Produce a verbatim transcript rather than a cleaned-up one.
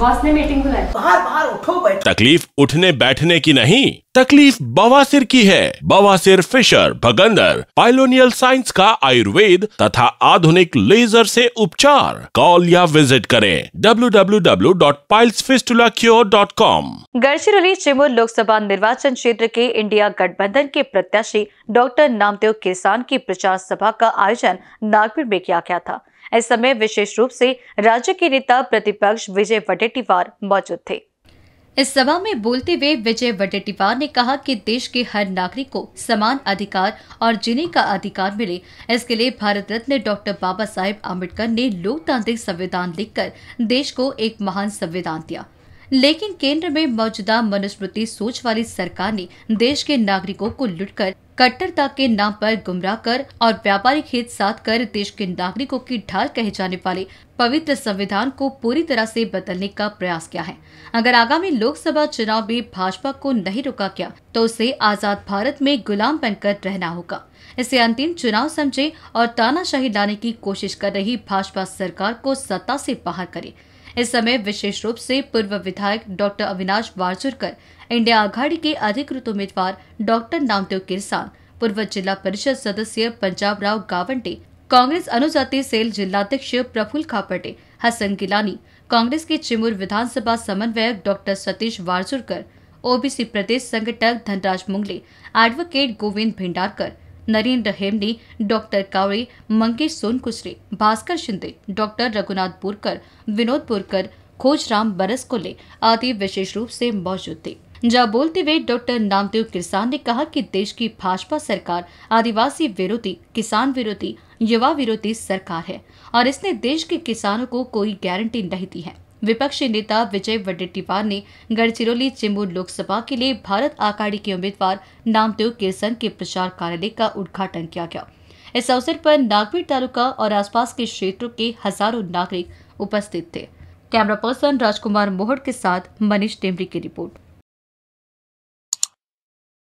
Boss ने meeting बुलाई, बाहर बाहर उठो बैठ। तकलीफ उठने बैठने की नहीं, तकलीफ बवासीर की है। बवासीर फिशर, भगंदर, पाइलोनियल साइंस का आयुर्वेद तथा आधुनिक लेजर से उपचार। कॉल या विजिट करें W W W dot piles fistula cure dot com. Gadchiroli Chimur Lok Sabha निर्वाचन क्षेत्र के इंडिया गठबंधन के प्रत्याशी डॉक्टर नामदेव किरसान की प्रचार सभा का आयोजन नागपुर में किया गया था। इस समय विशेष रूप से राज्य के नेता प्रतिपक्ष विजय वडेट्टीवार मौजूद थे। इस सभा में बोलते हुए विजय वडेट्टीवार ने कहा कि देश के हर नागरिक को समान अधिकार और जीने का अधिकार मिले, इसके लिए भारत रत्न डॉक्टर बाबा साहेब आम्बेडकर ने लोकतांत्रिक संविधान लिखकर देश को एक महान संविधान दिया, लेकिन केंद्र में मौजूदा मनुस्मृति सोच वाली सरकार ने देश के नागरिकों को लूटकर, कट्टरता के नाम पर गुमराह कर और व्यापारिक हित साध कर देश के नागरिकों की ढाल कहे जाने वाले पवित्र संविधान को पूरी तरह से बदलने का प्रयास किया है। अगर आगामी लोकसभा चुनाव में भाजपा को नहीं रोका गया तो उसे आजाद भारत में गुलाम बनकर रहना होगा। इसे अंतिम चुनाव समझे और तानाशाही लाने की कोशिश कर रही भाजपा सरकार को सत्ता से बाहर करे। इस समय विशेष रूप से पूर्व विधायक डॉक्टर अविनाश वारचुरकर, इंडिया आघाड़ी के अधिकृत उम्मीदवार डॉक्टर नामदेव किरसान, पूर्व जिला परिषद सदस्य पंजाब राव गावंटे, कांग्रेस अनुजाति सेल जिलाध्यक्ष प्रफुल्ल खापटे, हसन गिलानी, कांग्रेस के चिमूर विधानसभा समन्वयक डॉक्टर सतीश वारचुरकर, ओबीसी प्रदेश संगठक Dhanraj Mungle, advocate Govind Bhindarkar, Narendra Hemni, doctor Kawade, Mangesh Sonkushre, Bhaskar Shinde, doctor Raghunath Purkar, Vinod Purkar, Khojram Barsakole आदि विशेष रूप से मौजूद थे। जहां बोलते हुए डॉक्टर नामदेव किरसान ने कहा कि देश की भाजपा सरकार आदिवासी विरोधी, किसान विरोधी, युवा विरोधी सरकार है और इसने देश के किसानों को कोई गारंटी नहीं दी है। विपक्षी नेता विजय वडेट्टीवार ने गढ़चिरौली चिमूर लोकसभा के लिए भारत आघाड़ी के उम्मीदवार नामदेव किरसन के प्रचार कार्यालय का उद्घाटन किया गया। इस अवसर पर नागभीड तालुका और आसपास के क्षेत्रों के हजारों नागरिक उपस्थित थे। कैमरा पर्सन राजकुमार मोहड़ के साथ मनीष टेम्बरी की रिपोर्ट।